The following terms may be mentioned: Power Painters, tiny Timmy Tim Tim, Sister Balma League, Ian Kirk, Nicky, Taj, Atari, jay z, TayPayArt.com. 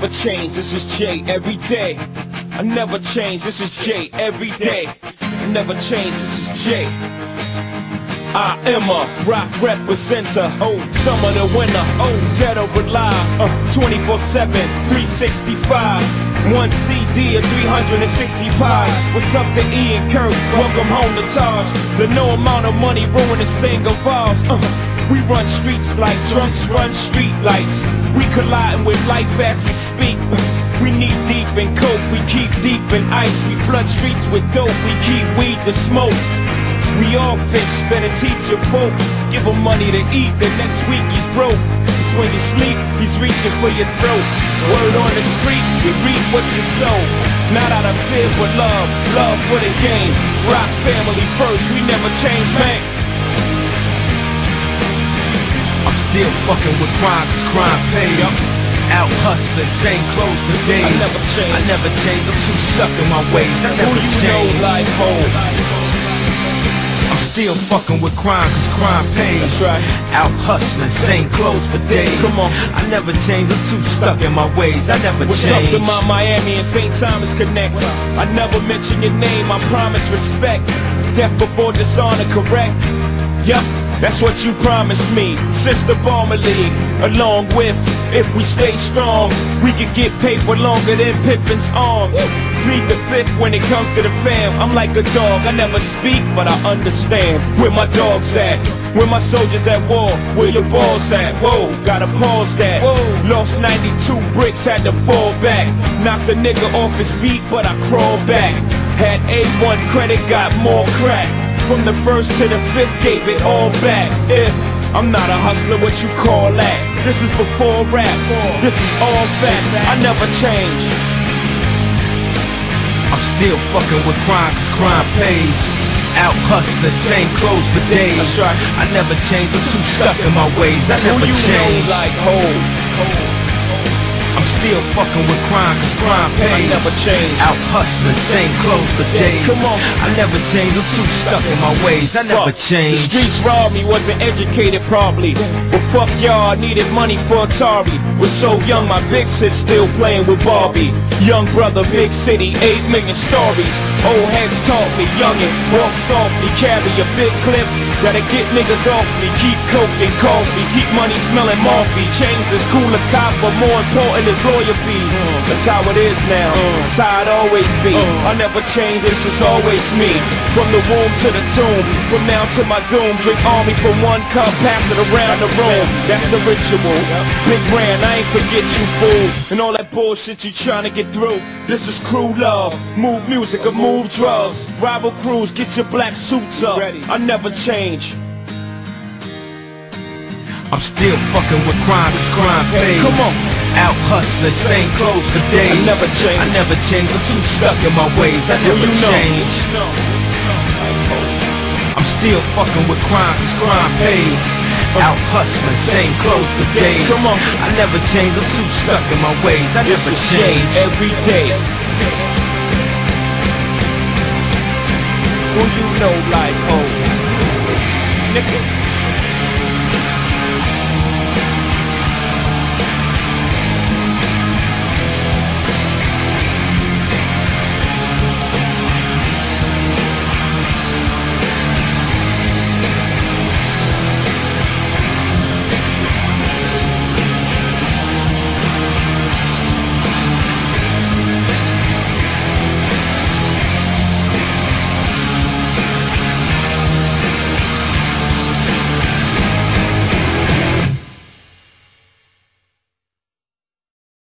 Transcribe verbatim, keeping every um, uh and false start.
never change, this is Jay every day. I never change, this is Jay every day. I never change, this is Jay. I am a rock representer, oh, summer to winter, oh, dead or alive, uh, twenty-four seven, three sixty-five, one C D or three hundred sixty pies. What's up to Ian Kirk, welcome home to Taj. The no amount of money ruin this thing of ours, uh, we run streets like drunks run street lights. We colliding with life as we speak, uh, we knee deep in coke, we keep deep in ice. We flood streets with dope, we keep weed to smoke. We all fish, better teach your folk. Give him money to eat, the next week he's broke. Cause when you sleep, he's reaching for your throat. Word on the street, you reap what you sow. Not out of fear, but love, love for the game. Rock family first, we never change, man. I'm still fucking with crime, cause crime pays. Out hustling, same clothes for days. I never change, I never change. I'm too stuck in my ways. I never change. Who you know life holds? I'm still fucking with crime, cause crime pays. That's right. Out hustling, same clothes for days. Come on. I never change, I'm too stuck in my ways. I never What's change. What's up to my Miami and Saint Thomas connects? I never mention your name, I promise respect. Death before dishonor, correct? Yup. That's what you promised me, Sister Balma League. Along with, if we stay strong, we can get paper longer than Pippin's arms. Plead the fifth when it comes to the fam. I'm like a dog, I never speak, but I understand. Where my dog's at, where my soldiers at war, where your balls at, whoa, gotta pause that. Lost ninety-two bricks, had to fall back. Knocked a nigga off his feet, but I crawled back. Had A one credit, got more crack. From the first to the fifth, gave it all back. If I'm not a hustler, what you call that? This is before rap, this is all fact. I never change. I'm still fucking with crime, cause crime pays. Out hustling, same clothes for days. That's right. I never change, I'm too stuck in my ways. I never change. Like hold. I'm still fucking with crime, cause crime pays. I never change. Out hustling, same clothes for days. Come on. I never change, I'm too stuck in my ways. I never change. The streets robbed me, wasn't educated probably. Well fuck y'all, I needed money for Atari. Was so young, my big sis still playing with Barbie. Young brother, big city, eight million stories. Old heads taught me, youngin', walk softly. Carry a big clip, gotta get niggas off me. Keep coke and coffee, keep money smelling morphy. Change is cooler cop, but more important is lawyer fees. That's how it is now, that's how it always be. I never change, this is always me. From the womb to the tomb, from now to my doom. Drink army from one cup, pass it around the room. That's the ritual. Big brand, I ain't forget you, fool. And all that bullshit you tryna get through. This is crew love. Move music or move drugs. Rival crews, get your black suits up. I never change. I'm still fucking with crime, it's crime pays. Come on. Out hustling, same clothes for days. I never change. I never change. I'm too stuck in my ways. I never change. I'm still fucking with crime, cause crime pays. Out hustling, same clothes for days. Come on. I never change. I'm too stuck in my ways. I never change. Every day. Who you know like, oh, Nicky.